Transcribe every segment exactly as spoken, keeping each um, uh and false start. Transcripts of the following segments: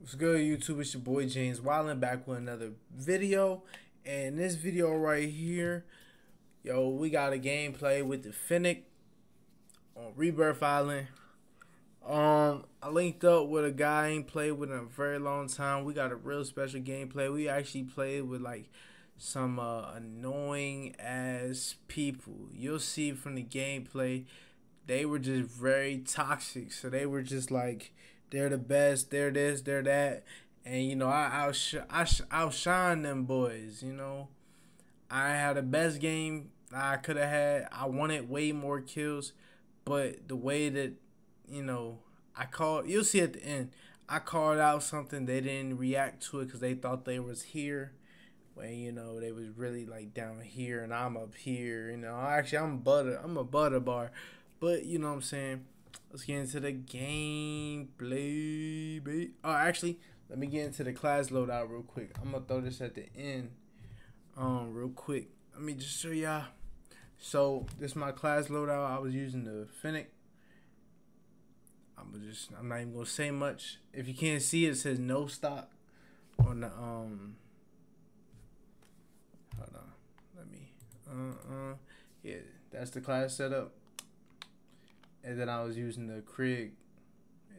What's good, YouTube? It's your boy James Wildin back with another video. And this video right here, yo, we got a gameplay with the Fennec on Rebirth Island. Um, I linked up with a guy I ain't played with in a very long time. We got a real special gameplay. We actually played with like some uh, annoying ass people. You'll see from the gameplay, they were just very toxic. So they were just like, they're the best, they're this, they're that. And, you know, I outsh I outshine them boys, you know. I had the best game I could have had. I wanted way more kills. But the way that, you know, I called, you'll see at the end, I called out something. They didn't react to it because they thought they was here. When, you know, they was really, like, down here and I'm up here. You know, actually, I'm butter. I'm a butter bar. But, you know what I'm saying? Let's get into the game, baby. Oh, actually, let me get into the class loadout real quick. I'm going to throw this at the end um, real quick. Let me just show y'all. So, this is my class loadout. I was using the Fennec. I'm, just, I'm not even going to say much. If you can't see it, it says no stock on the... Um, hold on. Let me... Uh-uh. Yeah, that's the class setup. And then I was using the Krig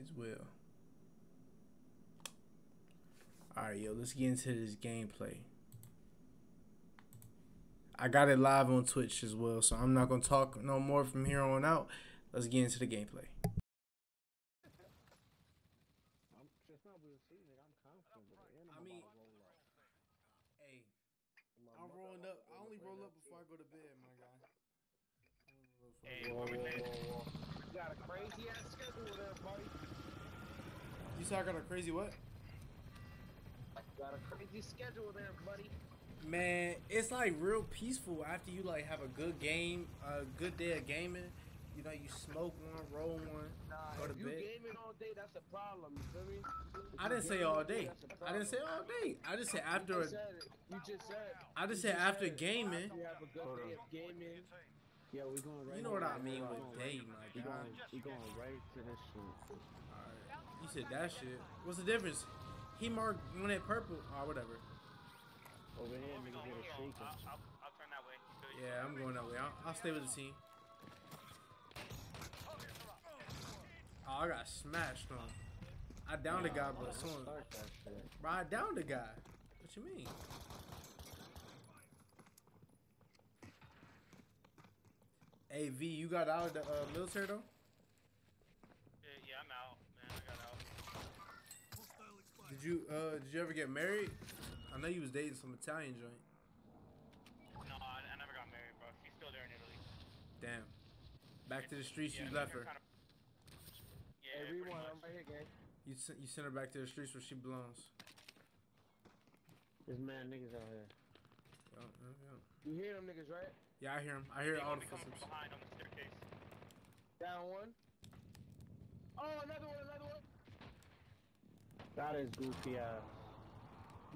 as well. Alright, yo, let's get into this gameplay. I got it live on Twitch as well, so I'm not going to talk no more from here on out. Let's get into the gameplay. I mean, hey, I'm rolling up. I only roll up before I go to bed, my guy. Hey, what we did? You got a crazy ass schedule there, buddy. You said I got a crazy what? I got a crazy schedule there, buddy. Man, it's like real peaceful after you like have a good game, a good day of gaming. You know, you smoke one, roll one, nah, go to if you bed. Gaming all day, that's a problem. You feel me? I didn't say all day. I didn't say all day. I just said after. You just said it. You just said it. I just said after gaming. You have a good day of gaming. Yeah, we're going right. You know what I mean with day, my guy. We're going right to this shit. Alright. You said that shit. What's the difference? He marked one at purple. Or oh, whatever. Over here, nigga, get a shake. I'll turn that way. Yeah, I'm going that way. I'll, I'll stay with the team. Oh, I got smashed on. I downed the guy, but someone. Bro, I downed the guy. What you mean? Hey, V, you got out of the uh, military, though? Yeah, yeah, I'm out, man. I got out. Did you, uh, did you ever get married? I know you was dating some Italian joint. No, I, I never got married, bro. She's still there in Italy. Damn. Back to the streets, yeah, you left her. Kind of... Yeah, hey, rewind, I'm right here, gang. You, you sent her back to the streets where she belongs. There's mad niggas out here. Yo, yo, yo. You hear them niggas, right? Yeah, I hear him. I hear all the footsteps. Behind on the staircase. Down one. Oh, another one, another one. That is goofy ass.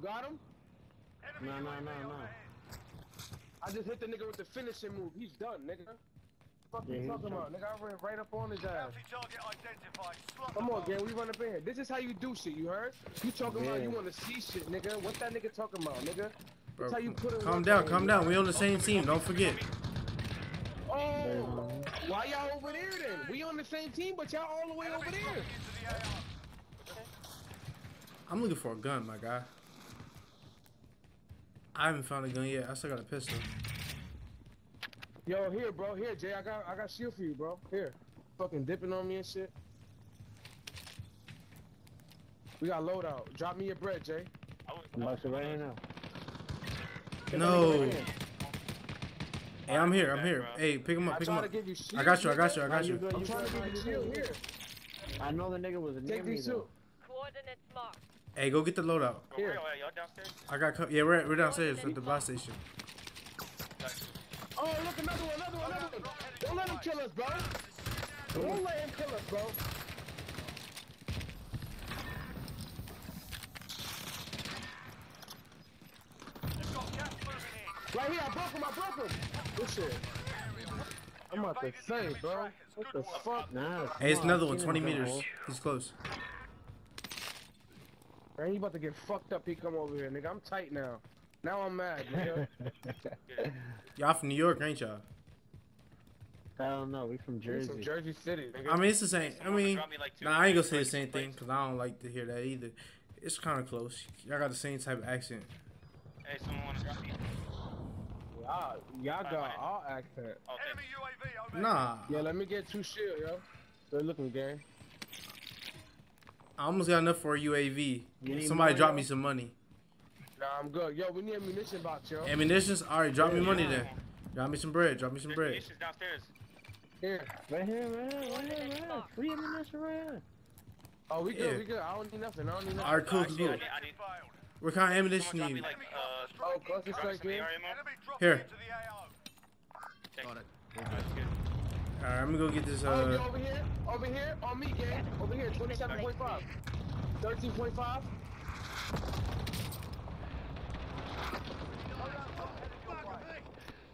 Got him? Enemy no, no, no, no. I just hit the nigga with the finishing move. He's done, nigga. What the fuck yeah, you talking about? Nigga, I ran right up on his ass. Come on, gang, we run up in here. This is how you do shit, you heard? You talking yeah. about you want to see shit, nigga. What that nigga talking about, nigga? Bro, you put calm down, calm down. We on the same team. Don't forget. Oh, why y'all over there then? We on the same team, but y'all all the way over there. I'm looking for a gun, my guy. I haven't found a gun yet. I still got a pistol. Yo, here, bro. Here, Jay. I got, I got shield for you, bro. Here, fucking dipping on me and shit. We got loadout. Drop me your bread, Jay. I'm about to right now. No. Hey, I'm here. I'm here. Hey, pick him up. Pick him up. I got you. I got you. I got you. I'm trying to get you here. I know the nigga was a near me though. Coordinates marked. Hey, go get the loadout. Here. I got. Yeah, we're we're downstairs at the bus station. Oh, look, another one, another one, another one. Don't let him kill us, bro. Don't let him kill us, bro. Right here, I broke him, I broke him! Good shit. I'm about to say, bro. What the fuck? Nah, hey, it's another one, twenty meters. He's close. Man, you about to get fucked up, he come over here, nigga. I'm tight now. Now I'm mad, nigga. Y'all from New York, ain't y'all? I don't know, we from Jersey. We from Jersey City, nigga. I mean, it's the same. I mean, nah, I ain't gonna say the same thing, because I don't like to hear that either. It's kind of close. Y'all got the same type of accent. Hey, someone wanna see me? Y'all got all accent. Enemy U A V over. Nah. Yeah, let me get two shield, yo. They're looking, gang. I almost got enough for a U A V. Somebody drop me some money. Nah, I'm good. Yo, we need ammunition box, yo. Ammunitions? Alright, drop me money then. Drop me some bread. Drop me some bread. Ammunition's downstairs. Here. Right here, right here, right here, right here. Free ammunition right here. Oh, we good, we good. I don't need nothing. I don't need nothing. Alright, cool, cool. What kind of ammunition do you need? Oh, close this right here. Here. Got it. Alright, I'm gonna go get this. Uh... Oh, over here, over here, on me, gang. Over here, twenty-seven point five, thirteen point five.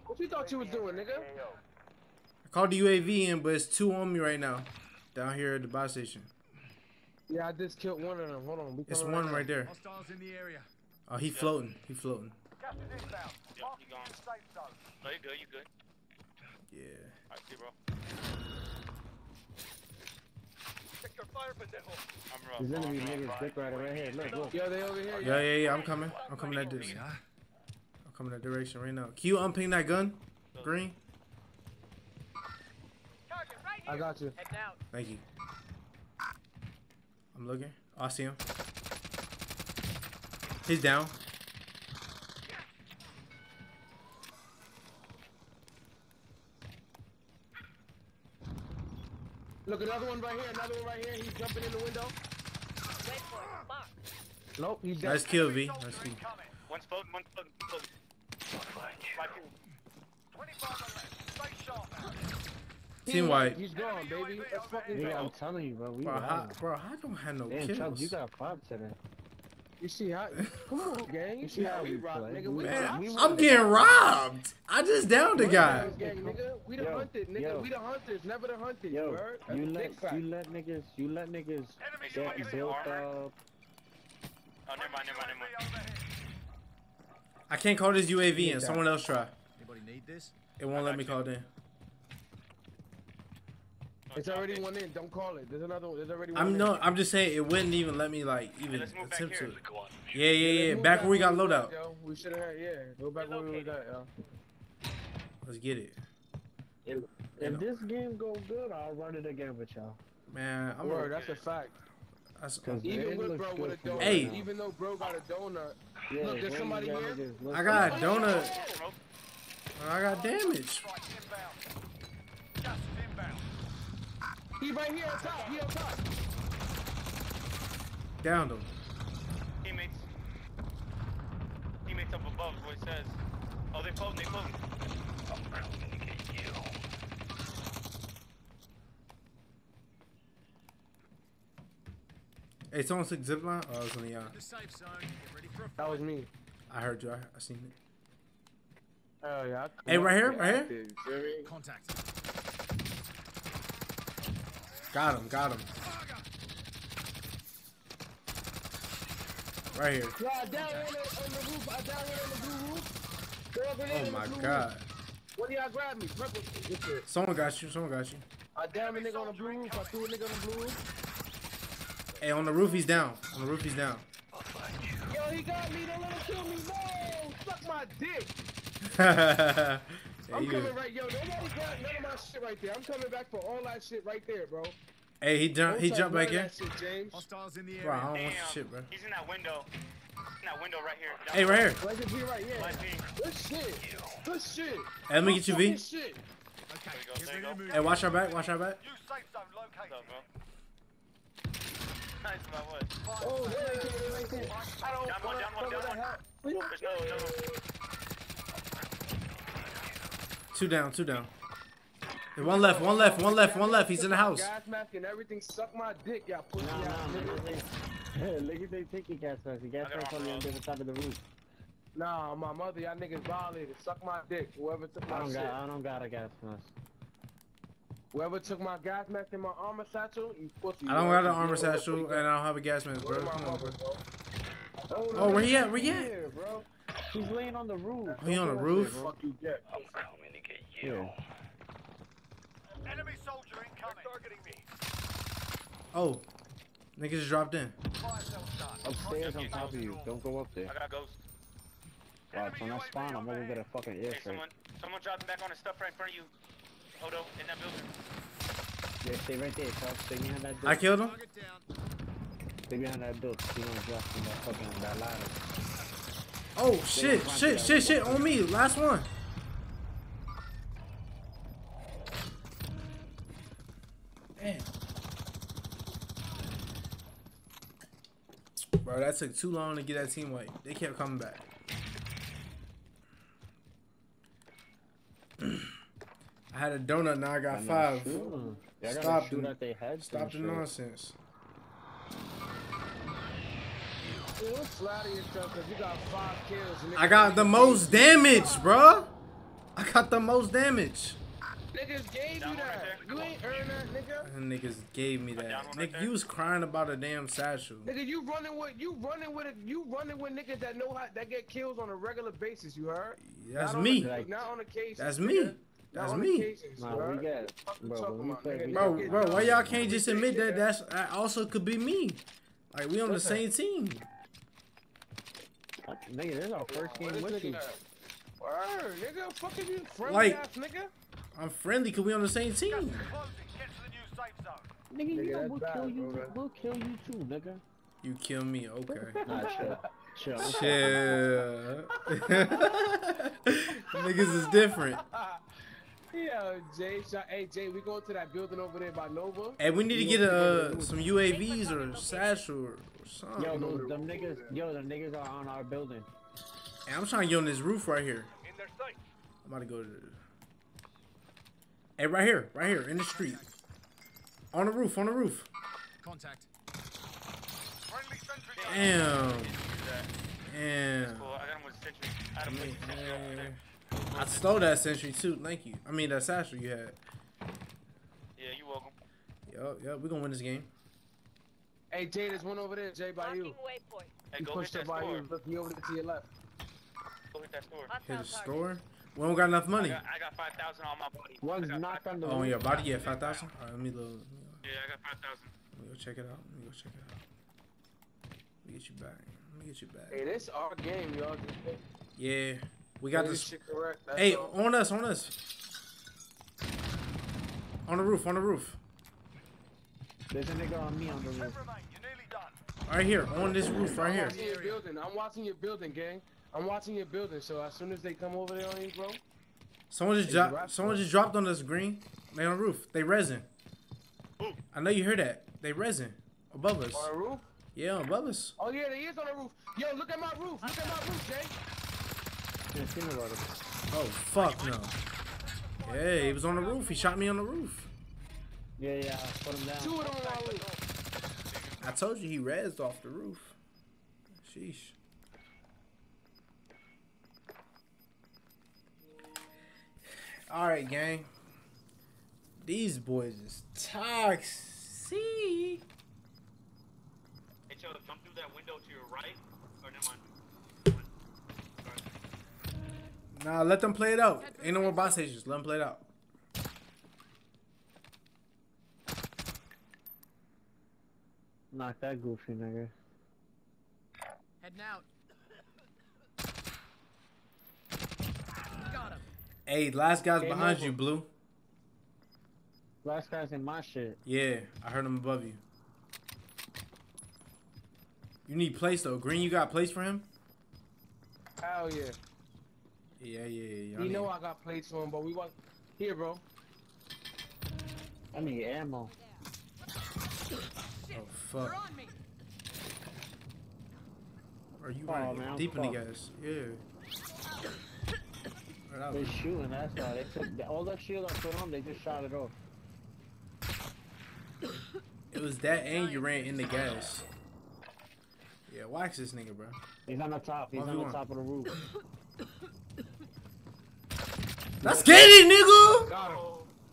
What you thought you was doing, nigga? I called the U A V in, but it's two on me right now, down here at the buy station. Yeah, I just killed one of them. Hold on, it's one right, right there. Hostiles in the area. Oh, he yeah. floating. He floating. Yeah, he gone. No, you good. You good. Yeah. I see, bro. Check your fire position. I'm rough. There's enemy niggas dick right right here. Look, look. Yo, they over here. Yeah, yeah, yeah. I'm coming. I'm coming that direction. I'm coming that direction right now. Can you unping that gun? Green. Target right here. I got you. Heading out. Thank you. I'm looking. Oh, I see him. He's down. Look, another one right here, another one right here. He's jumping in the window. Wait for him. Fuck. Nope, he's dead. Nice kill, V. Nice kill. One's floating, one's floating. Team white. He's gone, baby. That's fucking yeah, gone. I'm telling you, bro. We bro, how, bro, I don't have no damn, kills. Chuck, you got five today. You see how? Come on, gang. You see how we robbed, nigga? We man, robbed. I'm getting robbed. I just downed the guy. We the hunted, nigga. We the hunters, never the hunted. Yo, you let, you let niggas, you let niggas get built up. Oh, never mind, never mind, never mind. I can't call this U A V in. Someone else try. Anybody need this? It won't let me call it in. It's already one in. Don't call it. There's another one. There's already one. I'm no. I'm just saying it wouldn't even let me like even attempt to. Yeah, yeah, yeah. Back where we got loadout. We should have. Yeah. Go back where we got. Yo. Let's get it. If, if this game go good, I'll run it again with y'all. Man, I'm. Word, that's a fact. That's, even with bro with a donut. Hey. Even though bro got a donut. Yeah, look, there's somebody here. I got a donut. I got damage. Just inbound. He right here on top, he on top. Downed him. Teammates. Teammates up above is what it says. Oh, they're floating, they're floating. I'm gonna get you. Hey, someone took zipline? Oh, it was on the yard. That was me. I heard you, I, I seen it. Oh, yeah. Hey, right here, right here. Contact. Got him, got him. Right here. Oh my god. What do y'all grab me? Someone got you, someone got you. I damn a nigga on the blue roof. I threw a nigga on the blue roof. Hey, on the roof he's down. On the roof he's down. Yo, he got me, don't let him kill me. No! Suck my dick! Hahaha. Yeah, I'm coming right, yo. Nobody got none of my shit right there. I'm coming back for all that shit right there, bro. Hey, he jumped. He jumped back in. Shit, James. Hostiles in the area. Bro, I don't Damn. want your shit, bro. He's in that window. In that window right here. That hey, right here. Right here, right here. Good shit. Good shit. Hey, let me get you, V. Shit. Okay, there you go. There you go. Hey, watch our back. Watch our back. You safe zone located. Up, bro? Nice, my boy. Oh, yeah, yeah, right there. I don't. Down one. Down one. Down one. We don't. There's no. No. Two down, two down. One left, one left, one left, one left. He's in the house. Gas mask and everything. Suck my dick, y'all pussy. Nah, nah, nigga. Look at they taking gas mask. The gas mask on the top of the roof. Nah, my mother, y'all niggas violated. Suck my dick. Whoever took my shit. I don't got a gas mask. Whoever took my gas mask and my armor satchel, you pussy. I don't have the armor satchel and I don't have a gas mask, bro. Come on, bro. Oh, oh, where he at? Where he at? Here, bro. He's laying on the roof. Oh, he on the roof? Fuck you, Jack. I'm coming to get you. Enemy soldier incoming. Targeting me. Oh, niggas just dropped in. Upstairs on top of you. Don't go up there. I got ghosts. Wow, when I spawn, I'm gonna get a fucking air strike. Someone, someone dropping back on the stuff right in front of you. Odo, in that building. Yeah, stay right there, Charles. Stay behind that door. I killed him. Stay behind that door. You don't drop from that fucking that ladder. Oh shit, shit, shit, shit on me. Last one. Damn. Bro, that took too long to get that team white. They kept coming back. I had a donut, now I got I'm five. Sure. Yeah, I Stop the, at their heads Stop the sure. nonsense. I got the most damage, bro. I got the most damage. Niggas gave you that. You ain't earned that, nigga. Niggas gave me that. Nigga, you was crying about a damn satchel. Nigga, you running with you running with you running with niggas that know how that get kills on a regular basis. You heard? That's me. Not on occasion. That's me. That's me. Bro, bro, why y'all can't just admit that that's that also could be me? Like we on the same team. Nigga, this is our first game with you. Word, nigga, fucking you friendly like, ass nigga. I'm friendly because we on the same team. Get to the new safe zone. Nigga, nigga you know, we'll, bad, kill you, bro, we'll kill you too, nigga. You kill me, okay. Nah, chill. Chill. Chill. Niggas is different. Yeah, Jay. Hey, Jay, we going to that building over there by Nova. Hey, we need to get uh, some U A Vs or satchel or something. Yo, those, them niggas, yo, them niggas are on our building. Hey, I'm trying to get on this roof right here. In their sight. I'm about to go to... Hey, right here. Right here. In the street. On the roof. On the roof. Contact. Damn. Damn. Cool. I got him with sentry. I had him with sentry over there. I stole that sentry too. Thank you. I mean, that satchel you had. Yeah, you're welcome. Yo, yo, we're going to win this game. Hey, Jay, there's one over there, Jay, by you. Hey, he go pushed hit that by store. Look me over to your left. Go hit that store. Hit the store? We don't got enough money. I got, got five thousand on my body. One's knocked on the Oh, on your body? Yeah, five thousand? All right, let me load. Yeah, I got five thousand. Let me go check it out. Let me go check it out. Let me get you back. Let me get you back. Hey, this is our game, y'all. Yeah. We got this. Hey, all. on us, on us. On the roof, on the roof. There's a nigga on me on the roof. Right here, on this roof, right here. I'm watching your building, I'm watching your building, gang. I'm watching your building, so as soon as they come over there on you, bro. Someone just dropped. Someone just dropped on us, green. They on the roof. They resin. Ooh. I know you heard that. They resin above us. On the roof? Yeah, above us. Oh yeah, they is on the roof. Yo, look at my roof. Look at my roof, Jay. Yeah, oh fuck no. Hey, he was on the roof. He shot me on the roof. Yeah, yeah, I put him down. Two of them on the roof. I told you he rezzed off the roof. Sheesh. Alright, gang. These boys is toxic. Hey, Charles, jump through that window to your right. Or never mind. Nah, let them play it out. Ain't no more boss stations. Let them play it out. Knock that goofy nigga. Heading out. Got him. Hey, last guy's Game behind over. you, Blue. Last guy's in my shit. Yeah, I heard him above you. You need place though. Green, you got place for him? Hell yeah. Yeah, yeah, yeah. You know I got plates for him, but we want here, bro. I need ammo. Oh fuck! Are you oh, man, deep in the guys? Yeah. They're shooting. That's all. They took all that shield I put on. They just shot it off. It was that, and you ran in the gas. Yeah, watch this nigga, bro. He's on the top. He's on the top of the roof. Let's get it, nigga! Got him.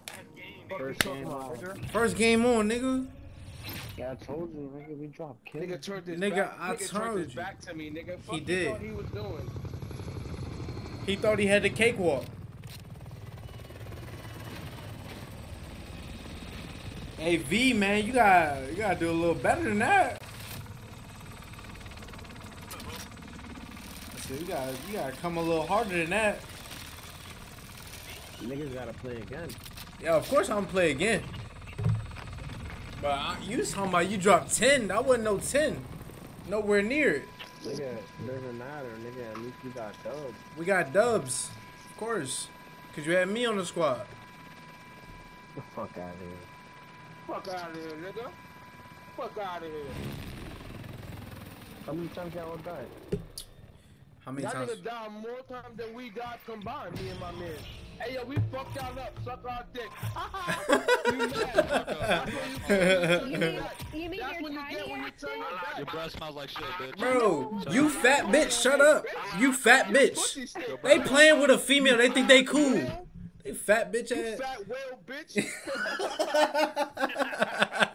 That's game, First game on. First game on, nigga. Yeah, I told you, nigga, we dropped kill. Nigga turned his nigga, back. I nigga turned his back to me, nigga. Fuck he did. Thought he was doing. He thought he had the cakewalk. Hey V, man, you gotta you gotta do a little better than that. So you gotta you gotta come a little harder than that. Niggas gotta play again. Yeah, of course I'm play again. But I, you talking about you dropped ten? I wasn't no ten, nowhere near it. Nigga, doesn't matter, nigga. At least you got dubs. We got dubs, of course, cause you had me on the squad. The fuck out of here. Fuck out of here, nigga. Fuck out of here. How many times y'all died? How many times? Y'all nigga died more times than we died combined, me and my man. Hey yo, we fucked y'all up, suck our dick. You mean, you mean you're tiny when you turn your back. Your breath smells like shit, bitch. Bro, you fat bitch, shut up. You fat bitch. They playing with a female, they think they cool. They fat bitch ass. You fat whale bitch.